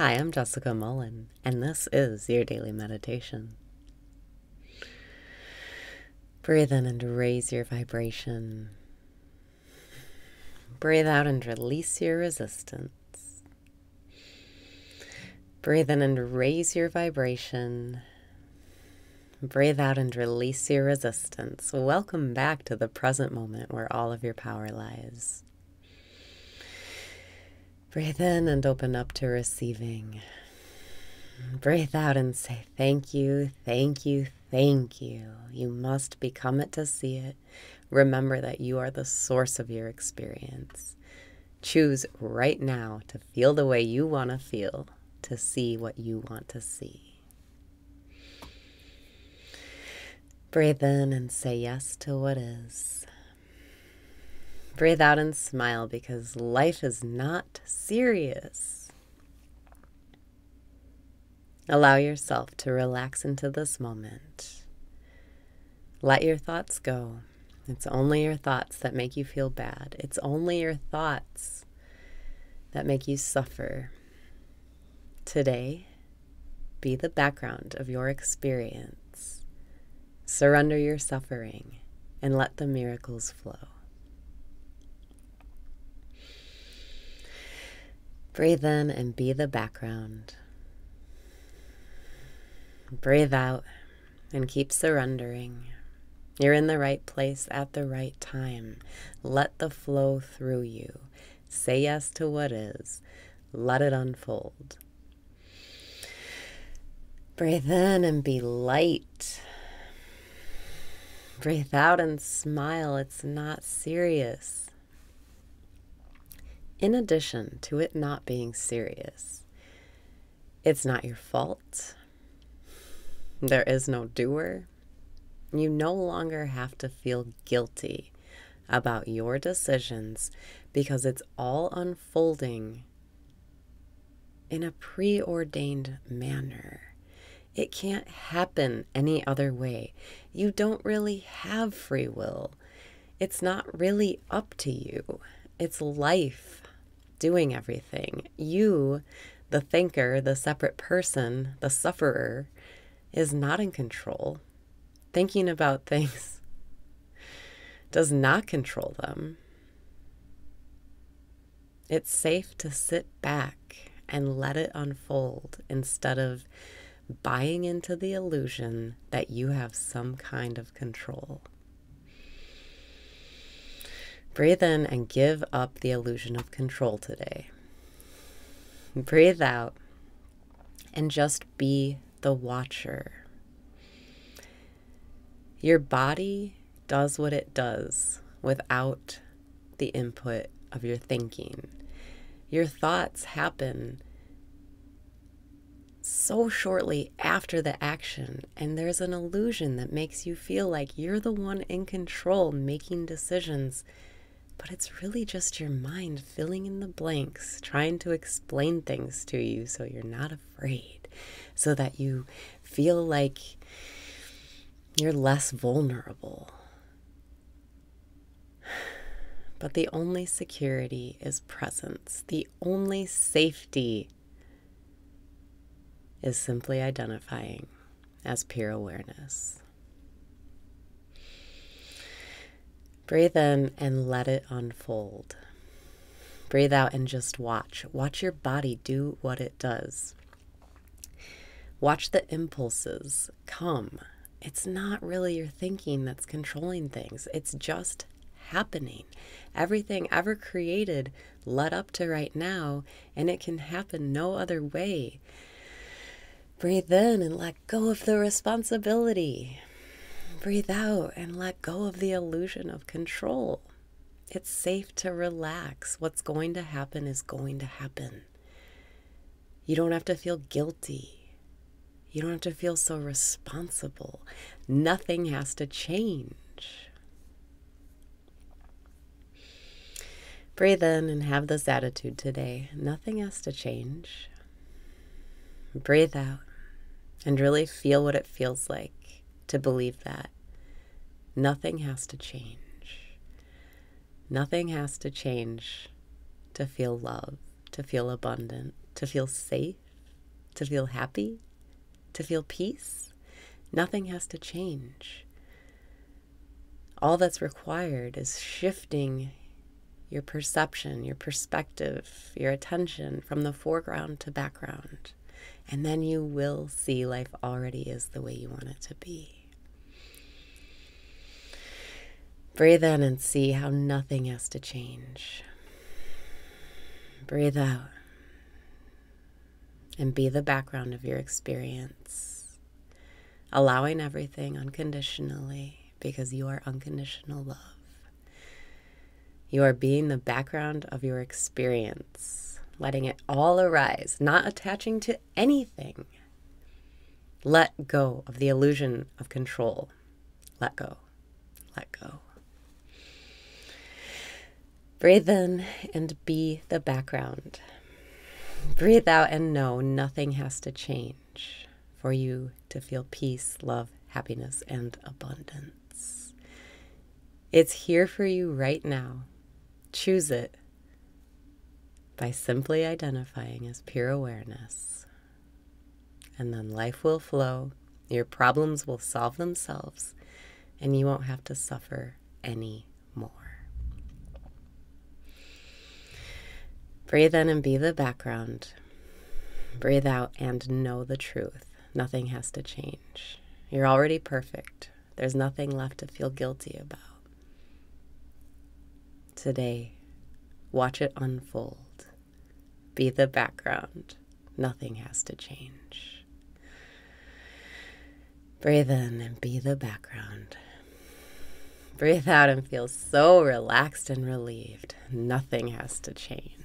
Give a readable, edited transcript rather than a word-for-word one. Hi, I'm Jessica Mullen, and this is your daily meditation. Breathe in and raise your vibration. Breathe out and release your resistance. Breathe in and raise your vibration. Breathe out and release your resistance. Welcome back to the present moment where all of your power lies. Breathe in and open up to receiving. Breathe out and say, thank you, thank you, thank you. You must become it to see it. Remember that you are the source of your experience. Choose right now to feel the way you want to feel, to see what you want to see. Breathe in and say yes to what is. Breathe out and smile because life is not serious. Allow yourself to relax into this moment. Let your thoughts go. It's only your thoughts that make you feel bad. It's only your thoughts that make you suffer. Today, be the background of your experience. Surrender your suffering and let the miracles flow. Breathe in and be the background. Breathe out and keep surrendering. You're in the right place at the right time. Let the flow through you. Say yes to what is. Let it unfold. Breathe in and be light. Breathe out and smile. It's not serious. In addition to it not being serious, it's not your fault. There is no doer. You no longer have to feel guilty about your decisions because it's all unfolding in a preordained manner. It can't happen any other way. You don't really have free will. It's not really up to you. It's life doing everything. You, the thinker, the separate person, the sufferer, is not in control. Thinking about things does not control them. It's safe to sit back and let it unfold instead of buying into the illusion that you have some kind of control. Breathe in and give up the illusion of control today. Breathe out and just be the watcher. Your body does what it does without the input of your thinking. Your thoughts happen so shortly after the action, and there's an illusion that makes you feel like you're the one in control making decisions. But it's really just your mind filling in the blanks, trying to explain things to you so you're not afraid, so that you feel like you're less vulnerable. But the only security is presence. The only safety is simply identifying as pure awareness. Breathe in and let it unfold. Breathe out and just watch. Watch your body do what it does. Watch the impulses come. It's not really your thinking that's controlling things. It's just happening. Everything ever created led up to right now, and it can happen no other way. Breathe in and let go of the responsibility. Breathe out and let go of the illusion of control. It's safe to relax. What's going to happen is going to happen. You don't have to feel guilty. You don't have to feel so responsible. Nothing has to change. Breathe in and have this attitude today. Nothing has to change. Breathe out and really feel what it feels like to believe that nothing has to change. Nothing has to change to feel love, to feel abundant, to feel safe, to feel happy, to feel peace. Nothing has to change. All that's required is shifting your perception, your perspective, your attention from the foreground to background. And then you will see life already is the way you want it to be. Breathe in and see how nothing has to change. Breathe out and be the background of your experience, allowing everything unconditionally because you are unconditional love. You are being the background of your experience, letting it all arise, not attaching to anything. Let go of the illusion of control. Let go. Let go. Breathe in and be the background. Breathe out and know nothing has to change for you to feel peace, love, happiness, and abundance. It's here for you right now. Choose it by simply identifying as pure awareness. And then life will flow, your problems will solve themselves, and you won't have to suffer any more. Breathe in and be the background. Breathe out and know the truth. Nothing has to change. You're already perfect. There's nothing left to feel guilty about. Today, watch it unfold. Be the background. Nothing has to change. Breathe in and be the background. Breathe out and feel so relaxed and relieved. Nothing has to change.